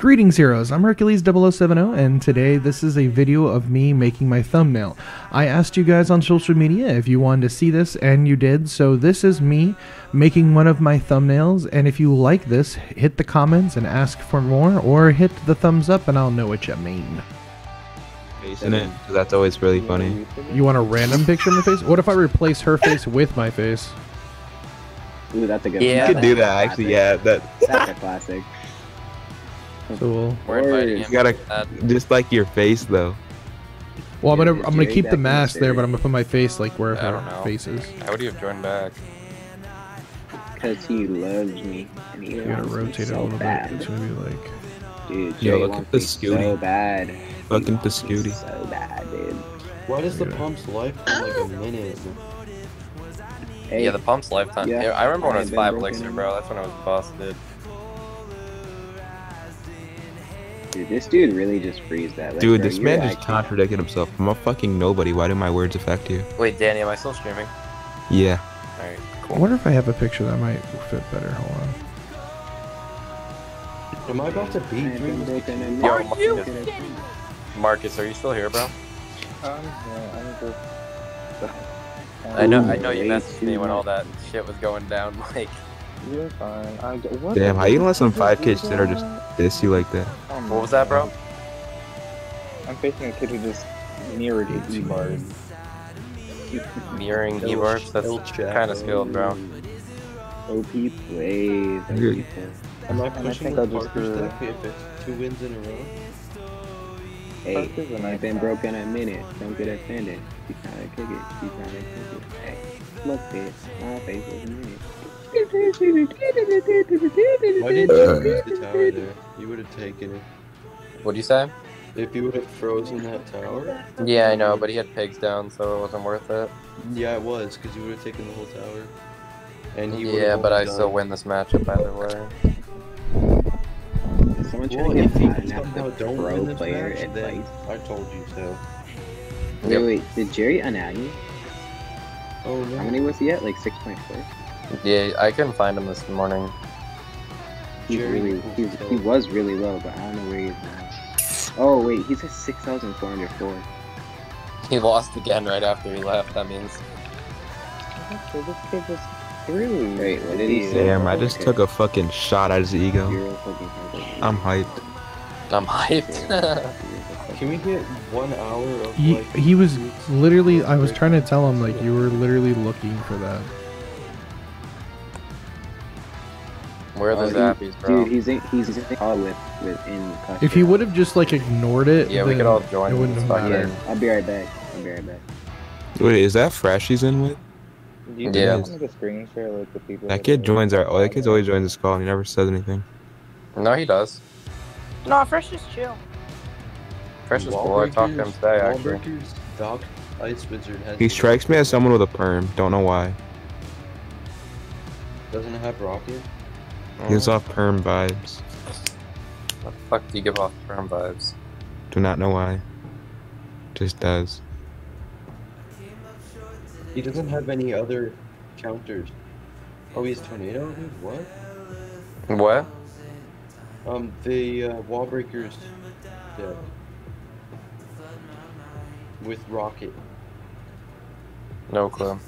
Greetings heroes, I'm Hercules0070 and today this is a video of me making my thumbnail. I asked you guys on social media if you wanted to see this and you did, so this is me making one of my thumbnails, and if you like this, hit the comments and ask for more or hit the thumbs up and I'll know what you mean. Face in it, that's always really funny. You want a random picture of my face? What if I replace her face with my face? Ooh, that's a good one. You could do that actually, yeah. That's a classic. So you gotta dislike your face though. Well, I'm gonna keep the mask there, but I'm gonna put my face like where her face is. How would you have joined back? Because he loves me. And he loves gotta rotate so it a little bad. Bit. It's gonna be like, dude, yo, look at the Scooty. So bad. Look at the Scooty. So bad, dude. What is the pump's life for like a minute? Hey. Yeah, the pump's lifetime. Yeah. I remember when I was 5 elixir, bro. That's when I was busted. Dude, this dude really just freezed that. Like, dude, bro, this man just contradicted himself. I'm a fucking nobody. Why do my words affect you? Wait, Danny, am I still streaming? Yeah. Alright, cool. I wonder if I have a picture that might fit better. Hold on. Am I about to beat you? Yo, Marcus, are you still here, bro? I know you messaged me when all that shit was going down, like. You're fine. Damn, how you gonna let some 5 kids that are just diss you like that? What was that, bro? I'm facing a kid who just mirrored E-bars. Mirroring E-bars? That's kind of skilled, bro. OP plays. I think I'll just do it. 2 wins in a row. Hey, I've been broken a minute. Don't get offended. She's trying to kick it. She's trying to kick it. Hey, look this. My face is a minute. Why did you use the tower there? You would have taken it. What'd you say? If you would have frozen that tower? Yeah, I know, but he had pigs down, so it wasn't worth it. Yeah, it was, because you would have taken the whole tower. And he yeah, but I still win this matchup either way. Someone trying to get the pro player advice. I told you so. Wait, wait, did Jerry unout you? Oh no. How many was he at? Like 6.4? Yeah, I couldn't find him this morning. He was really low, but I don't know where he is now. Oh wait, he's at 6,404. He lost again right after he left, that means. Okay, this kid was through. Wait, what did he say? Damn, I just took a fucking shot at his ego. I'm hyped. I'm hyped. Can we get 1 hour of he was literally, I was trying to tell him, like, you were literally looking for that. Where are the zappies, bro? Dude, he's all within Clash. If he would have just like ignored it, yeah, we could all join. It wouldn't have mattered. I'll be right back. Wait, is that Fresh he's in with? Yeah. Like a screen share, like the people that kid joins our. Oh, that kid always joins this call and he never says anything. No, he does. No, Fresh is chill. Fresh is cool. I talked to him today actually. Dog, Ice Wizard has he strikes me as someone with a perm. Don't know why. Doesn't it have Rocket? Gives off perm vibes. What the fuck do you give off perm vibes? Do not know why. Just does. He doesn't have any other counters. Oh, he's Tornado? Dude, what? What? The wall breakers dead. With Rocket. No clue.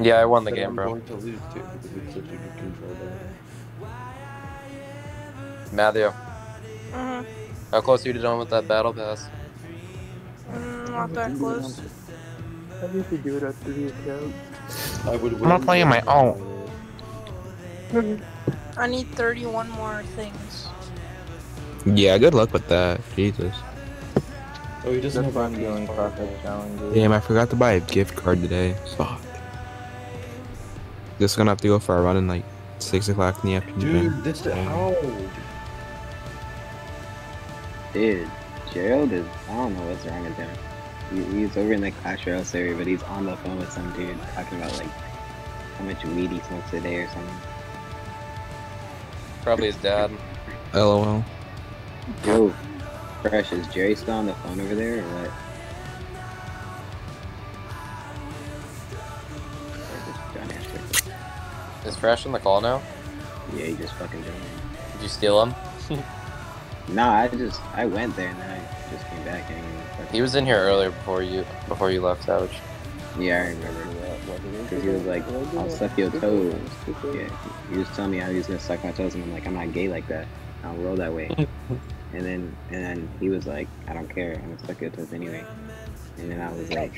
Yeah, I won the game, bro. I'm going to lose too, because it's such a good control there. Matthew. How close are you to done with that battle pass? Not that close. I need to do it after the account. I'm not playing my own. I need 31 more things. Yeah, good luck with that. Jesus. Oh, he doesn't have ongoing profit challenges. Damn, I forgot to buy a gift card today. Fuck. Just gonna have to go for a run in like 6 o'clock in the afternoon. Dude, this is how old. Dude, Gerald is. I don't know what's wrong with him. He's over in the Clash Royale server, but he's on the phone with some dude talking about like how much weed he smokes a day or something. Probably his dad. LOL. Yo, Fresh, is Jerry still on the phone over there or what? Is Fresh in the call now? Yeah, he just fucking joined. Did you steal him? Nah, I went there and then I just came back anyway. He was in here earlier before you left, Savage. Yeah, I remember that. Because he was like, I'll suck your toes. Yeah, he was telling me how he was going to suck my toes, and I'm like, I'm not gay like that. I don't roll that way. And then he was like, I don't care. I'm going to suck your toes anyway. And then I was like,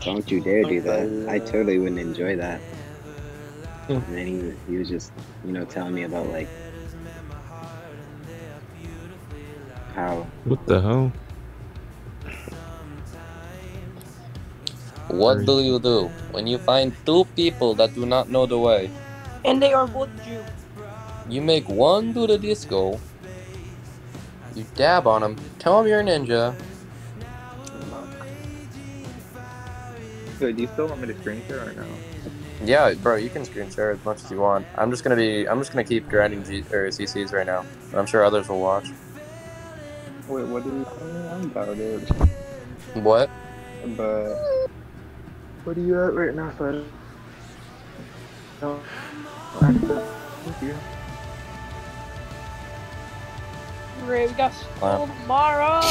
don't you dare do that. I totally wouldn't enjoy that. And then he was just, you know, telling me about, like, how... What the hell? What do you do when you find two people that do not know the way? And they are both Jews. You make one do the disco. You dab on him. Tell him you're a ninja. So, do you still want me to screen share or no? Yeah, bro, you can screen share as much as you want. I'm just gonna keep grinding CCs right now. I'm sure others will watch. Wait, what do you think about it? What? But what are you at right now, Fred? No. Thank you. Great, we got school tomorrow.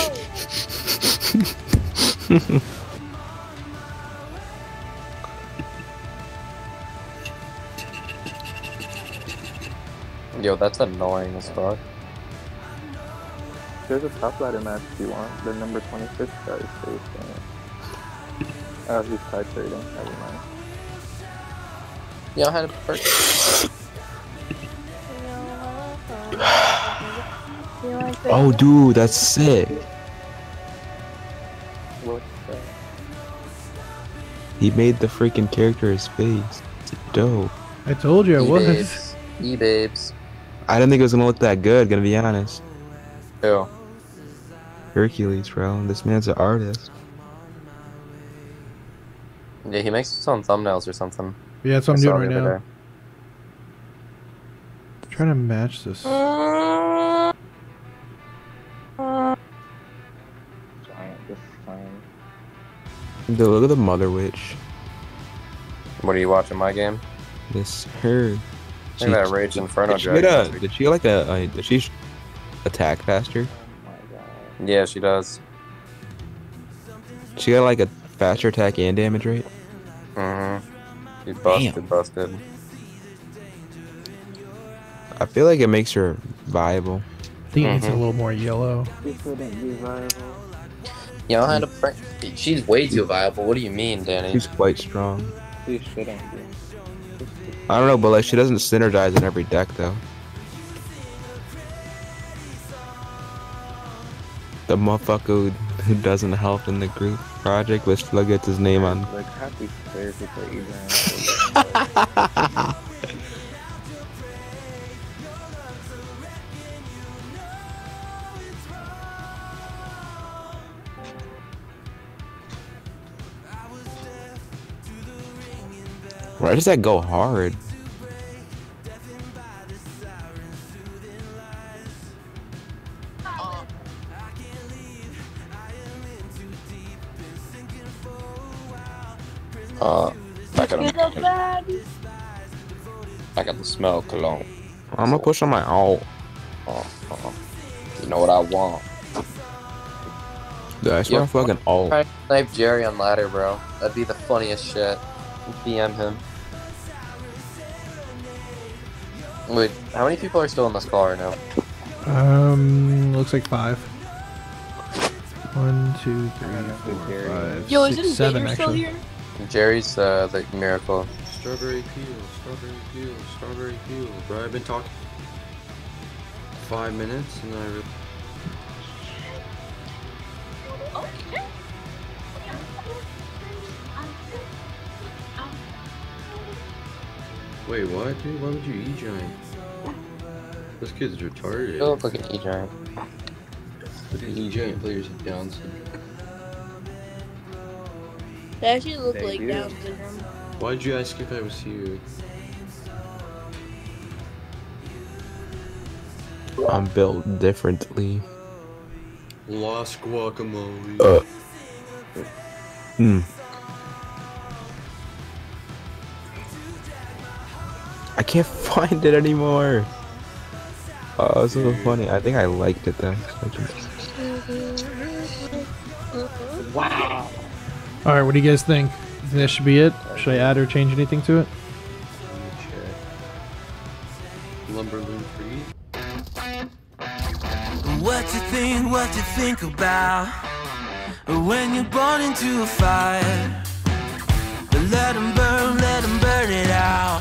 Yo, that's annoying as fuck. There's a top ladder match if you want. The number 26 guy is facing it. Oh, he's tied 30. Never mind. Y'all had a perk. Oh, dude, that's sick. What the? He made the freaking character his face. It's dope. I told you I was. E-babes. I didn't think it was gonna look that good, gonna be honest. Ew. Hercules, bro. This man's an artist. Yeah, he makes his own thumbnails or something. Yeah, that's what I'm doing right now. I'm trying to match this. Giant, this is fine. Dude, look at the Mother Witch. What are you watching, my game? This her. Look at that Rage Inferno Dragon. Did she like a? Did she attack faster? Oh my God. Yeah, she does. She got like a faster attack and damage rate. Mm-hmm. She busted. I feel like it makes her viable. I think it needs a little more yellow. She couldn't be viable. Y'all had a friend. She's way too viable. What do you mean, Danny? She's quite strong. She shouldn't be. I don't know, but like she doesn't synergize in every deck though. The motherfucker who doesn't help in the group project, which Flug gets his name on. Like, happy therapy for E-Giant. Why does that go hard? I got the smell cologne. I'm gonna push on my alt. You know what I want? Dude, I smell fucking alt. Try to snipe Jerry on ladder, bro. That'd be the funniest shit. DM him. Wait, how many people are still in this call right now? Looks like 5. 1, 2, 3, 4, 5. Yo, isn't Xavier still here? Jerry's the miracle. Strawberry peel. Bro, I've been talking 5 minutes and I. Okay. Wait, what, dude? Why would you E-Giant? This kid's retarded. You look like an E-Giant. Look at E-Giant players with Down syndrome. They actually look like Down syndrome. Why'd you ask if I was here? I'm built differently. Lost guacamole. I can't find it anymore. Oh, it's so funny. I think I liked it though. Wow. All right, what do you guys think? This should be it. Should I add or change anything to it? Lumberloom free. What you think about when you're born into a fire? Let 'em burn it out.